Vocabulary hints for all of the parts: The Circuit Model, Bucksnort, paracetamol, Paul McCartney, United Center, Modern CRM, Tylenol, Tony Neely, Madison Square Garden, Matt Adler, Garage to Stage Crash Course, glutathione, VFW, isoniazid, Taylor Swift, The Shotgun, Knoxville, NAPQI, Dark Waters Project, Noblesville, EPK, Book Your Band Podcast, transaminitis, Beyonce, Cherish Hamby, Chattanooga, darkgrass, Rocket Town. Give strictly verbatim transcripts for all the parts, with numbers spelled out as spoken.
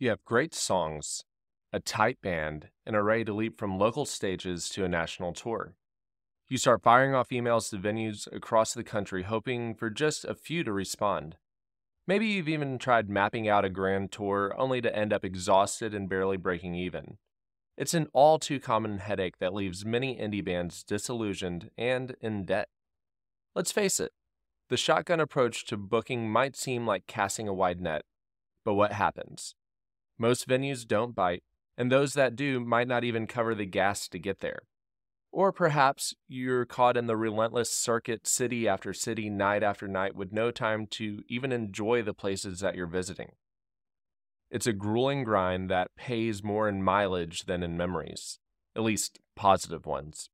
You have great songs, a tight band, and are ready to leap from local stages to a national tour. You start firing off emails to venues across the country, hoping for just a few to respond. Maybe you've even tried mapping out a grand tour, only to end up exhausted and barely breaking even. It's an all-too-common headache that leaves many indie bands disillusioned and in debt. Let's face it, the shotgun approach to booking might seem like casting a wide net, but what happens? Most venues don't bite, and those that do might not even cover the gas to get there. Or perhaps you're caught in the relentless circuit, city after city, night after night, with no time to even enjoy the places that you're visiting. It's a grueling grind that pays more in mileage than in memories, at least positive ones.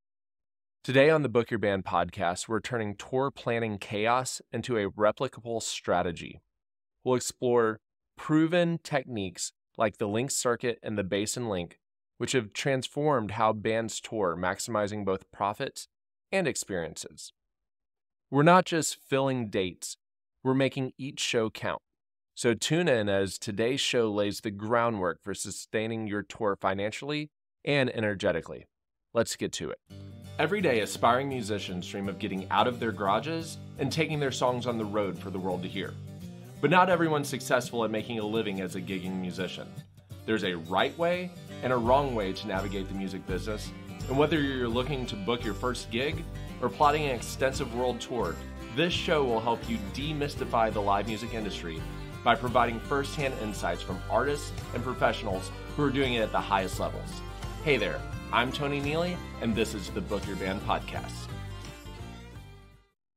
Today on the Book Your Band podcast, we're turning tour planning chaos into a replicable strategy. We'll explore proven techniques like the Link Circuit and the Basin Link, which have transformed how bands tour, maximizing both profits and experiences. We're not just filling dates, we're making each show count. So tune in as today's show lays the groundwork for sustaining your tour financially and energetically. Let's get to it. Every day, aspiring musicians dream of getting out of their garages and taking their songs on the road for the world to hear. But not everyone's successful at making a living as a gigging musician. There's a right way and a wrong way to navigate the music business, and whether you're looking to book your first gig or plotting an extensive world tour, this show will help you demystify the live music industry by providing firsthand insights from artists and professionals who are doing it at the highest levels. Hey there, I'm Tony Neely, and this is the Book Your Band Podcast.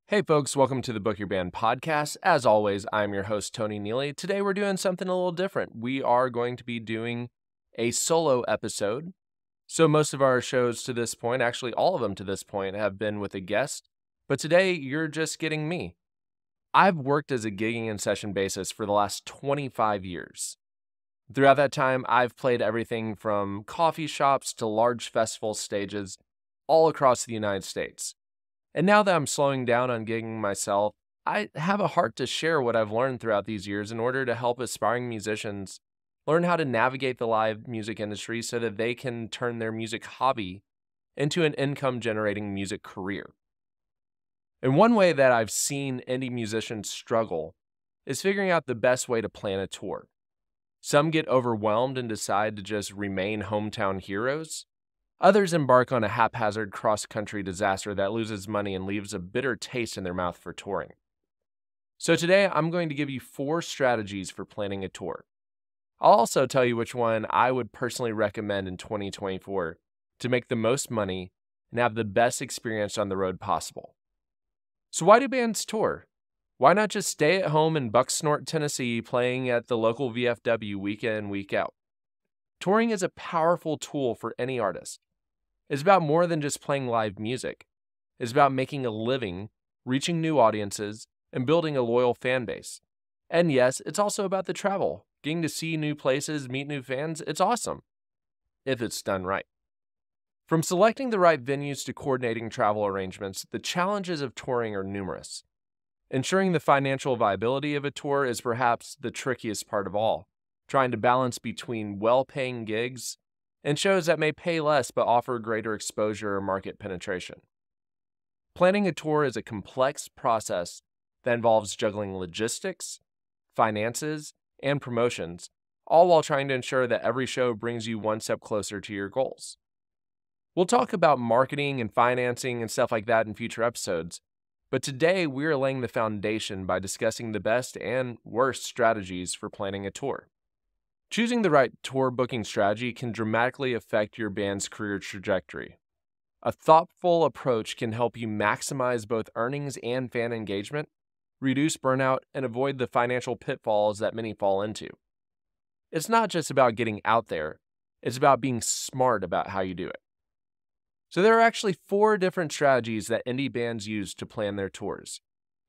Hey folks, welcome to the Book Your Band Podcast. As always, I'm your host, Tony Neely. Today we're doing something a little different. We are going to be doing a solo episode. So most of our shows to this point, actually all of them to this point, have been with a guest. But today you're just getting me. I've worked as a gigging and session bassist for the last twenty-five years. Throughout that time, I've played everything from coffee shops to large festival stages all across the United States. And now that I'm slowing down on gigging myself, I have a heart to share what I've learned throughout these years in order to help aspiring musicians learn how to navigate the live music industry so that they can turn their music hobby into an income-generating music career. And one way that I've seen indie musicians struggle is figuring out the best way to plan a tour. Some get overwhelmed and decide to just remain hometown heroes. Others embark on a haphazard cross-country disaster that loses money and leaves a bitter taste in their mouth for touring. So today, I'm going to give you four strategies for planning a tour. I'll also tell you which one I would personally recommend in twenty twenty-four to make the most money and have the best experience on the road possible. So why do bands tour? Why not just stay at home in Bucksnort, Tennessee, playing at the local V F W week in, week out? Touring is a powerful tool for any artist. It's about more than just playing live music. It's about making a living, reaching new audiences, and building a loyal fan base. And yes, it's also about the travel. Getting to see new places, meet new fans, it's awesome, if it's done right. From selecting the right venues to coordinating travel arrangements, the challenges of touring are numerous. Ensuring the financial viability of a tour is perhaps the trickiest part of all, trying to balance between well-paying gigs and shows that may pay less but offer greater exposure or market penetration. Planning a tour is a complex process that involves juggling logistics, finances, and promotions, all while trying to ensure that every show brings you one step closer to your goals. We'll talk about marketing and financing and stuff like that in future episodes, but today we're laying the foundation by discussing the best and worst strategies for planning a tour. Choosing the right tour booking strategy can dramatically affect your band's career trajectory. A thoughtful approach can help you maximize both earnings and fan engagement, reduce burnout, and avoid the financial pitfalls that many fall into. It's not just about getting out there, it's about being smart about how you do it. So there are actually four different strategies that indie bands use to plan their tours.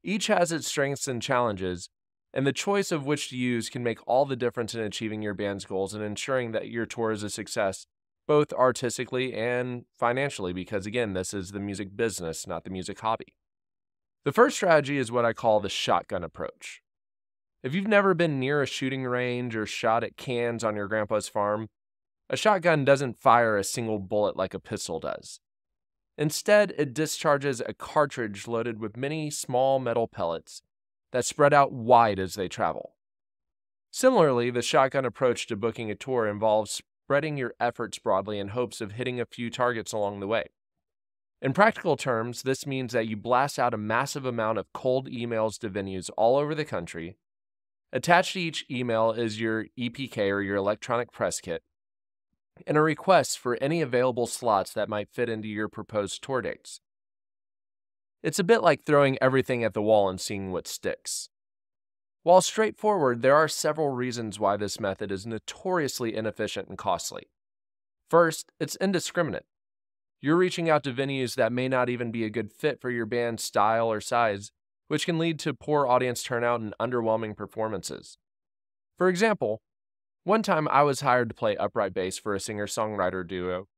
Each has its strengths and challenges, and the choice of which to use can make all the difference in achieving your band's goals and ensuring that your tour is a success, both artistically and financially, because again, this is the music business, not the music hobby. The first strategy is what I call the shotgun approach. If you've never been near a shooting range or shot at cans on your grandpa's farm, a shotgun doesn't fire a single bullet like a pistol does. Instead, it discharges a cartridge loaded with many small metal pellets that spread out wide as they travel. Similarly, the shotgun approach to booking a tour involves spreading your efforts broadly in hopes of hitting a few targets along the way. In practical terms, this means that you blast out a massive amount of cold emails to venues all over the country. Attached to each email is your E P K, or your electronic press kit, and a request for any available slots that might fit into your proposed tour dates. It's a bit like throwing everything at the wall and seeing what sticks. While straightforward, there are several reasons why this method is notoriously inefficient and costly. First, it's indiscriminate. You're reaching out to venues that may not even be a good fit for your band's style or size, which can lead to poor audience turnout and underwhelming performances. For example, one time I was hired to play upright bass for a singer-songwriter duo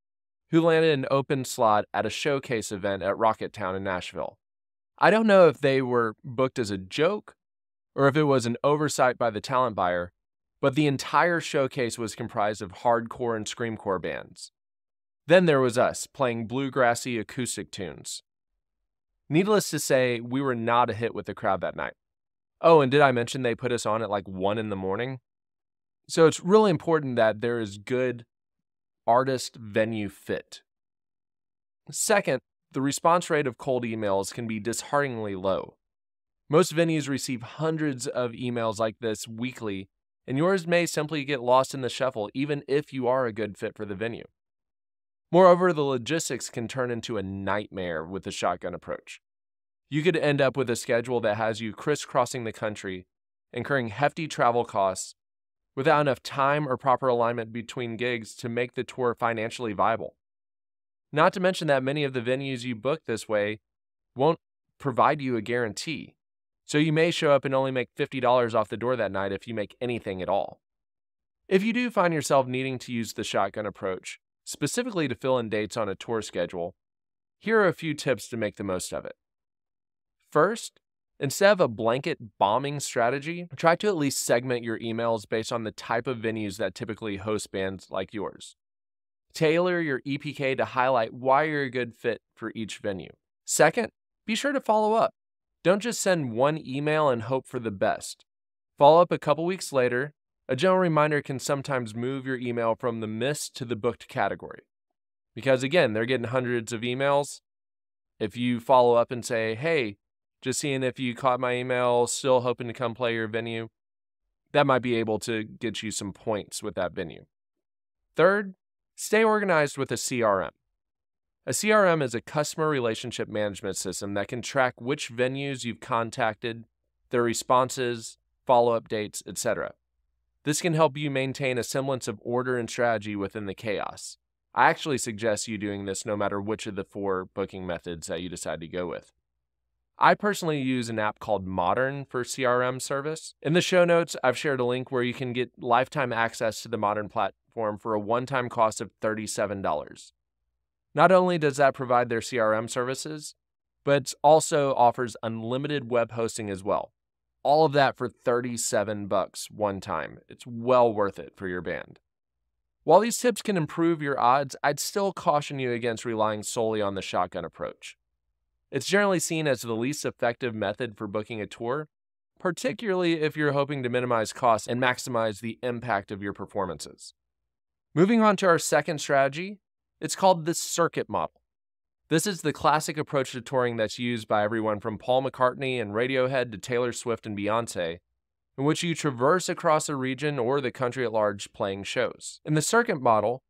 who landed an open slot at a showcase event at Rocket Town in Nashville. I don't know if they were booked as a joke or if it was an oversight by the talent buyer, but the entire showcase was comprised of hardcore and screamcore bands. Then there was us, playing bluegrassy acoustic tunes. Needless to say, we were not a hit with the crowd that night. Oh, and did I mention they put us on at like one in the morning? So it's really important that there is good artist-venue fit. Second, the response rate of cold emails can be dishearteningly low. Most venues receive hundreds of emails like this weekly, and yours may simply get lost in the shuffle even if you are a good fit for the venue. Moreover, the logistics can turn into a nightmare with the shotgun approach. You could end up with a schedule that has you crisscrossing the country, incurring hefty travel costs, without enough time or proper alignment between gigs to make the tour financially viable. Not to mention that many of the venues you book this way won't provide you a guarantee. So you may show up and only make fifty dollars off the door that night if you make anything at all. If you do find yourself needing to use the shotgun approach, specifically to fill in dates on a tour schedule, here are a few tips to make the most of it. First, instead of a blanket bombing strategy, try to at least segment your emails based on the type of venues that typically host bands like yours. Tailor your E P K to highlight why you're a good fit for each venue. Second, be sure to follow up. Don't just send one email and hope for the best. Follow up a couple weeks later. A general reminder can sometimes move your email from the missed to the booked category. Because again, they're getting hundreds of emails. If you follow up and say, hey, just seeing if you caught my email, still hoping to come play your venue, that might be able to get you some points with that venue. Third, stay organized with a C R M. A C R M is a customer relationship management system that can track which venues you've contacted, their responses, follow-up dates, et cetera. This can help you maintain a semblance of order and strategy within the chaos. I actually suggest you doing this no matter which of the four booking methods that you decide to go with. I personally use an app called Modern for C R M service. In the show notes, I've shared a link where you can get lifetime access to the Modern platform for a one-time cost of thirty-seven dollars. Not only does that provide their C R M services, but it also offers unlimited web hosting as well. All of that for thirty-seven bucks one time. It's well worth it for your band. While these tips can improve your odds, I'd still caution you against relying solely on the shotgun approach. It's generally seen as the least effective method for booking a tour, particularly if you're hoping to minimize costs and maximize the impact of your performances. Moving on to our second strategy, it's called the circuit model. This is the classic approach to touring that's used by everyone from Paul McCartney and Radiohead to Taylor Swift and Beyonce, in which you traverse across a region or the country at large playing shows. In the circuit model,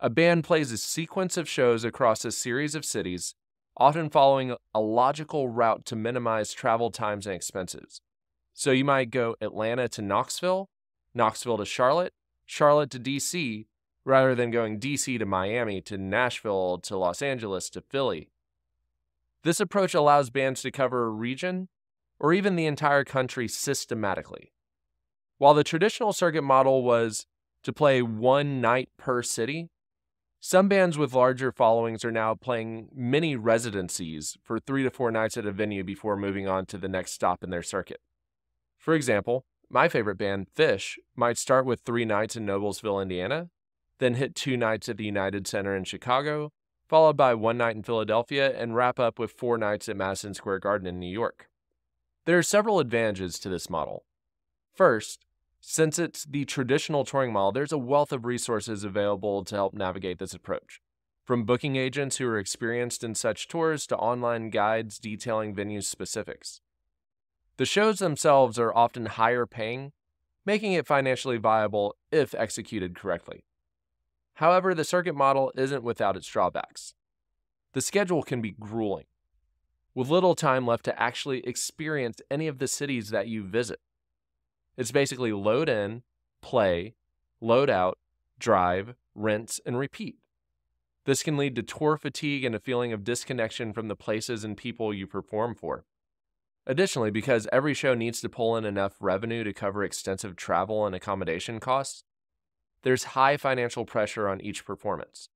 a band plays a sequence of shows across a series of cities, often following a logical route to minimize travel times and expenses. So you might go Atlanta to Knoxville, Knoxville to Charlotte, Charlotte to D C, rather than going D C to Miami to Nashville to Los Angeles to Philly. This approach allows bands to cover a region or even the entire country systematically. While the traditional circuit model was to play one night per city, some bands with larger followings are now playing mini residencies for three to four nights at a venue before moving on to the next stop in their circuit. For example, my favorite band, Fish, might start with three nights in Noblesville, Indiana, then hit two nights at the United Center in Chicago, followed by one night in Philadelphia, and wrap up with four nights at Madison Square Garden in New York. There are several advantages to this model. First, since it's the traditional touring model, there's a wealth of resources available to help navigate this approach, from booking agents who are experienced in such tours to online guides detailing venue specifics. The shows themselves are often higher paying, making it financially viable if executed correctly. However, the circuit model isn't without its drawbacks. The schedule can be grueling, with little time left to actually experience any of the cities that you visit. It's basically load in, play, load out, drive, rinse, and repeat. This can lead to tour fatigue and a feeling of disconnection from the places and people you perform for. Additionally, because every show needs to pull in enough revenue to cover extensive travel and accommodation costs, there's high financial pressure on each performance.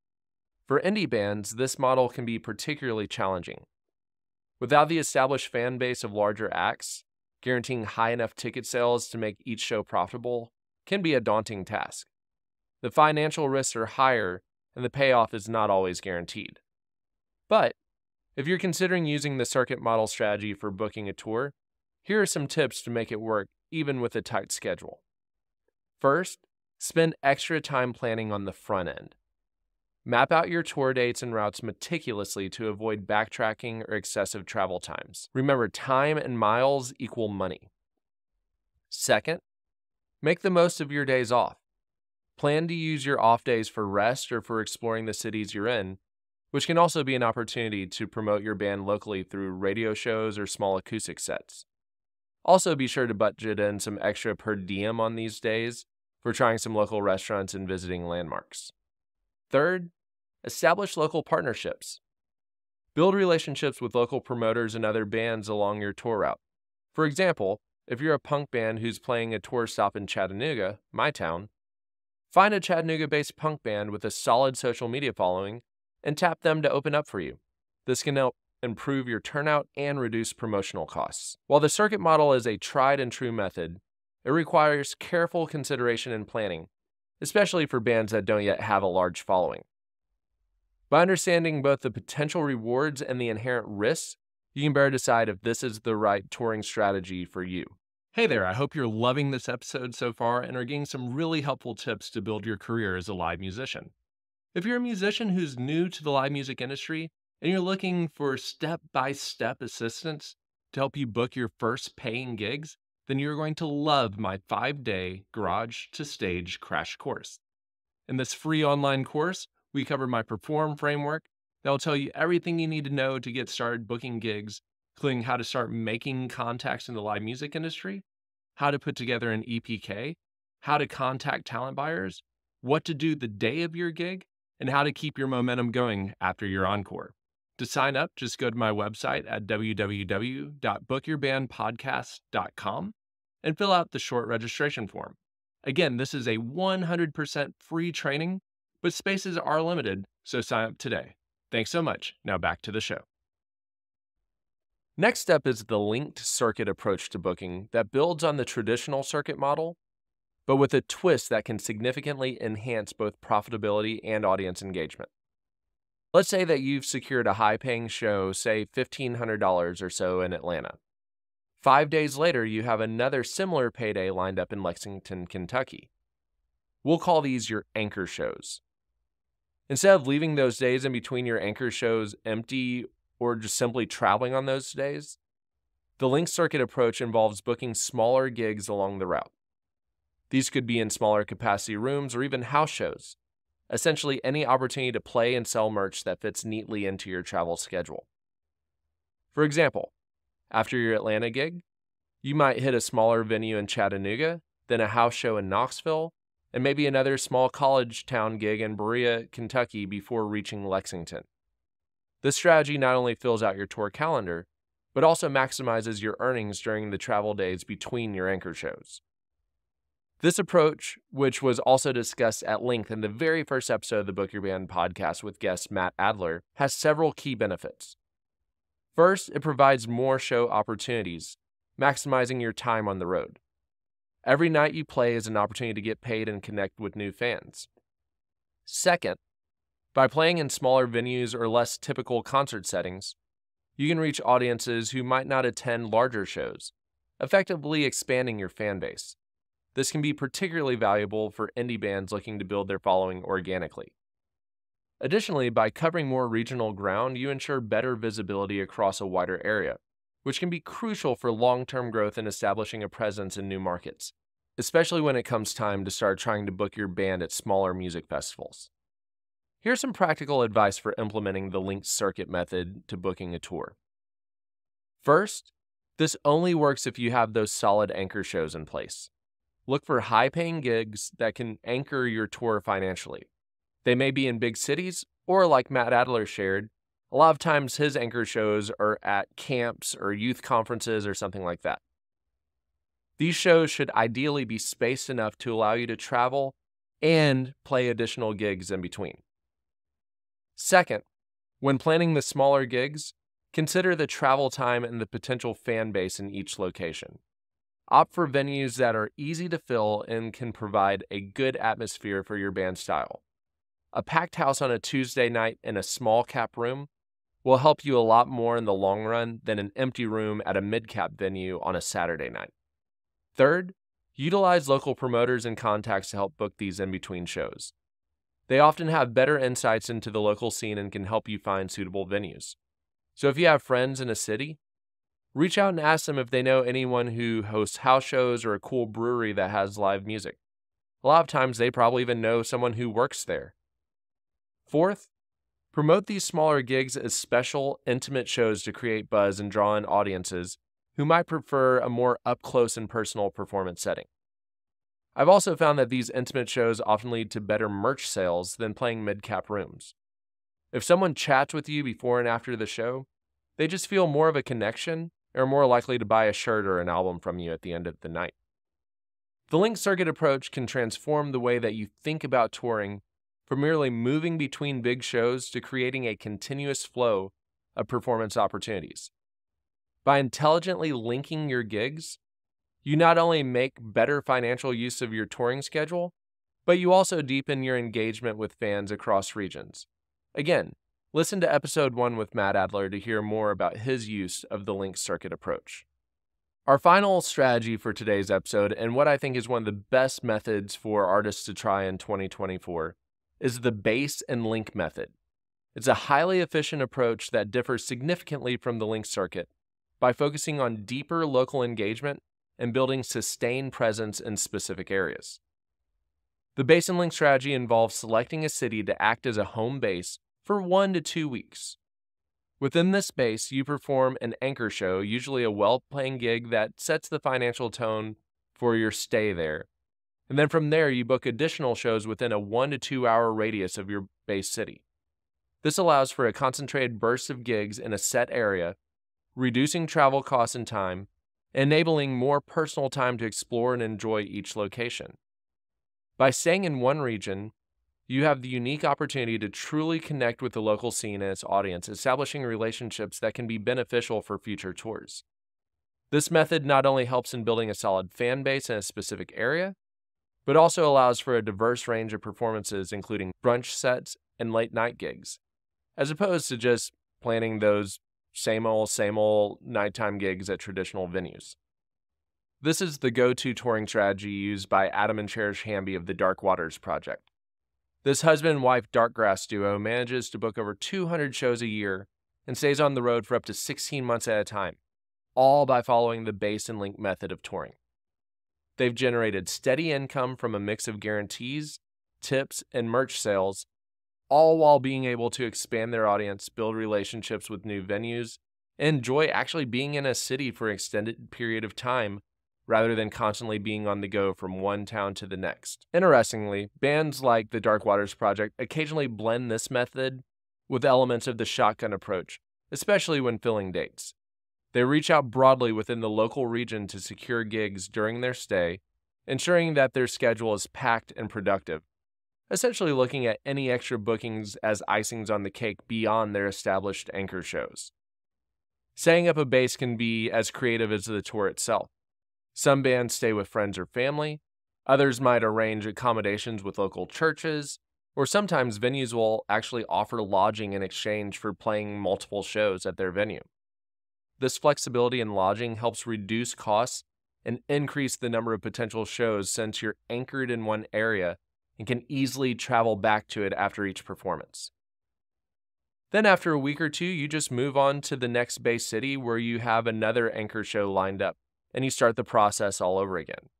For indie bands, this model can be particularly challenging. Without the established fan base of larger acts, guaranteeing high enough ticket sales to make each show profitable can be a daunting task. The financial risks are higher, and the payoff is not always guaranteed. But if you're considering using the circuit model strategy for booking a tour, here are some tips to make it work even with a tight schedule. First, spend extra time planning on the front end. Map out your tour dates and routes meticulously to avoid backtracking or excessive travel times. Remember, time and miles equal money. Second, make the most of your days off. Plan to use your off days for rest or for exploring the cities you're in, which can also be an opportunity to promote your band locally through radio shows or small acoustic sets. Also, be sure to budget in some extra per diem on these days for trying some local restaurants and visiting landmarks. Third, establish local partnerships. Build relationships with local promoters and other bands along your tour route. For example, if you're a punk band who's playing a tour stop in Chattanooga, my town, find a Chattanooga-based punk band with a solid social media following and tap them to open up for you. This can help improve your turnout and reduce promotional costs. While the circuit model is a tried and true method, it requires careful consideration and planning, especially for bands that don't yet have a large following. By understanding both the potential rewards and the inherent risks, you can better decide if this is the right touring strategy for you. Hey there, I hope you're loving this episode so far and are getting some really helpful tips to build your career as a live musician. If you're a musician who's new to the live music industry and you're looking for step-by-step assistance to help you book your first paying gigs, then you're going to love my five-day Garage to Stage Crash Course. In this free online course, we cover my Perform framework that will tell you everything you need to know to get started booking gigs, including how to start making contacts in the live music industry, how to put together an E P K, how to contact talent buyers, what to do the day of your gig, and how to keep your momentum going after your encore. To sign up, just go to my website at w w w dot book your band podcast dot com and fill out the short registration form. Again, this is a one hundred percent free training, but spaces are limited, so sign up today. Thanks so much. Now back to the show. Next step is the linked circuit approach to booking that builds on the traditional circuit model, but with a twist that can significantly enhance both profitability and audience engagement. Let's say that you've secured a high-paying show, say fifteen hundred dollars or so in Atlanta. Five days later, you have another similar payday lined up in Lexington, Kentucky. We'll call these your anchor shows. Instead of leaving those days in between your anchor shows empty or just simply traveling on those days, the linked circuit approach involves booking smaller gigs along the route. These could be in smaller capacity rooms or even house shows. Essentially, any opportunity to play and sell merch that fits neatly into your travel schedule. For example, after your Atlanta gig, you might hit a smaller venue in Chattanooga, then a house show in Knoxville, and maybe another small college town gig in Berea, Kentucky before reaching Lexington. This strategy not only fills out your tour calendar, but also maximizes your earnings during the travel days between your anchor shows. This approach, which was also discussed at length in the very first episode of the Book Your Band podcast with guest Matt Adler, has several key benefits. First, it provides more show opportunities, maximizing your time on the road. Every night you play is an opportunity to get paid and connect with new fans. Second, by playing in smaller venues or less typical concert settings, you can reach audiences who might not attend larger shows, effectively expanding your fan base. This can be particularly valuable for indie bands looking to build their following organically. Additionally, by covering more regional ground, you ensure better visibility across a wider area, which can be crucial for long-term growth and establishing a presence in new markets, especially when it comes time to start trying to book your band at smaller music festivals. Here's some practical advice for implementing the linked circuit method to booking a tour. First, this only works if you have those solid anchor shows in place. Look for high-paying gigs that can anchor your tour financially. They may be in big cities, or like Matt Adler shared, a lot of times his anchor shows are at camps or youth conferences or something like that. These shows should ideally be spaced enough to allow you to travel and play additional gigs in between. Second, when planning the smaller gigs, consider the travel time and the potential fan base in each location. Opt for venues that are easy to fill and can provide a good atmosphere for your band style. A packed house on a Tuesday night in a small cap room will help you a lot more in the long run than an empty room at a mid-cap venue on a Saturday night. Third, utilize local promoters and contacts to help book these in-between shows. They often have better insights into the local scene and can help you find suitable venues. So if you have friends in a city, reach out and ask them if they know anyone who hosts house shows or a cool brewery that has live music. A lot of times they probably even know someone who works there. Fourth, promote these smaller gigs as special, intimate shows to create buzz and draw in audiences who might prefer a more up-close and personal performance setting. I've also found that these intimate shows often lead to better merch sales than playing mid-cap rooms. If someone chats with you before and after the show, they just feel more of a connection and are more likely to buy a shirt or an album from you at the end of the night. The linked circuit approach can transform the way that you think about touring, from merely moving between big shows to creating a continuous flow of performance opportunities. By intelligently linking your gigs, you not only make better financial use of your touring schedule, but you also deepen your engagement with fans across regions. Again, listen to episode one with Matt Adler to hear more about his use of the linked circuit approach. Our final strategy for today's episode, and what I think is one of the best methods for artists to try in twenty twenty-four, is the base and link method. It's a highly efficient approach that differs significantly from the linked circuit by focusing on deeper local engagement and building sustained presence in specific areas. The base and link strategy involves selecting a city to act as a home base for one to two weeks. Within this base, you perform an anchor show, usually a well-paying gig that sets the financial tone for your stay there. And then from there, you book additional shows within a one to two hour radius of your base city. This allows for a concentrated burst of gigs in a set area, reducing travel costs and time, enabling more personal time to explore and enjoy each location. By staying in one region, you have the unique opportunity to truly connect with the local scene and its audience, establishing relationships that can be beneficial for future tours. This method not only helps in building a solid fan base in a specific area, but also allows for a diverse range of performances, including brunch sets and late night gigs, as opposed to just planning those same old, same old nighttime gigs at traditional venues. This is the go-to touring strategy used by Adam and Cherish Hamby of the Dark Waters Project. This husband and wife darkgrass duo manages to book over two hundred shows a year and stays on the road for up to sixteen months at a time, all by following the base and link method of touring. They've generated steady income from a mix of guarantees, tips, and merch sales, all while being able to expand their audience, build relationships with new venues, and enjoy actually being in a city for an extended period of time, rather than constantly being on the go from one town to the next. Interestingly, bands like the Dark Waters Project occasionally blend this method with elements of the shotgun approach, especially when filling dates. They reach out broadly within the local region to secure gigs during their stay, ensuring that their schedule is packed and productive, essentially looking at any extra bookings as icings on the cake beyond their established anchor shows. Setting up a base can be as creative as the tour itself. Some bands stay with friends or family. Others might arrange accommodations with local churches, or sometimes venues will actually offer lodging in exchange for playing multiple shows at their venue. This flexibility in lodging helps reduce costs and increase the number of potential shows since you're anchored in one area and can easily travel back to it after each performance. Then after a week or two, you just move on to the next base city where you have another anchor show lined up, and you start the process all over again.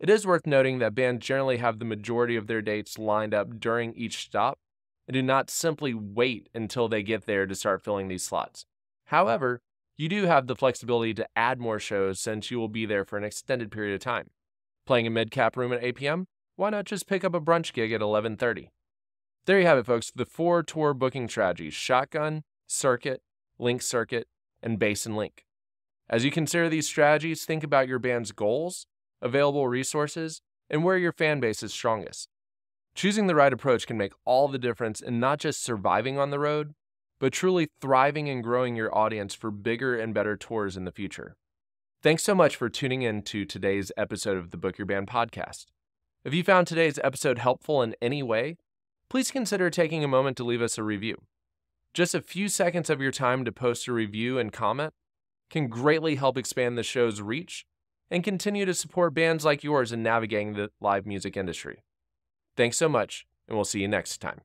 It is worth noting that bands generally have the majority of their dates lined up during each stop and do not simply wait until they get there to start filling these slots. However, you do have the flexibility to add more shows since you will be there for an extended period of time. Playing a mid-cap room at eight p m? Why not just pick up a brunch gig at eleven thirty? There you have it, folks, the four tour booking strategies: shotgun, circuit, link circuit, and base and link. As you consider these strategies, think about your band's goals, available resources, and where your fan base is strongest. Choosing the right approach can make all the difference in not just surviving on the road, but truly thriving and growing your audience for bigger and better tours in the future. Thanks so much for tuning in to today's episode of the Book Your Band podcast. If you found today's episode helpful in any way, please consider taking a moment to leave us a review. Just a few seconds of your time to post a review and comment can greatly help expand the show's reach and continue to support bands like yours in navigating the live music industry. Thanks so much, and we'll see you next time.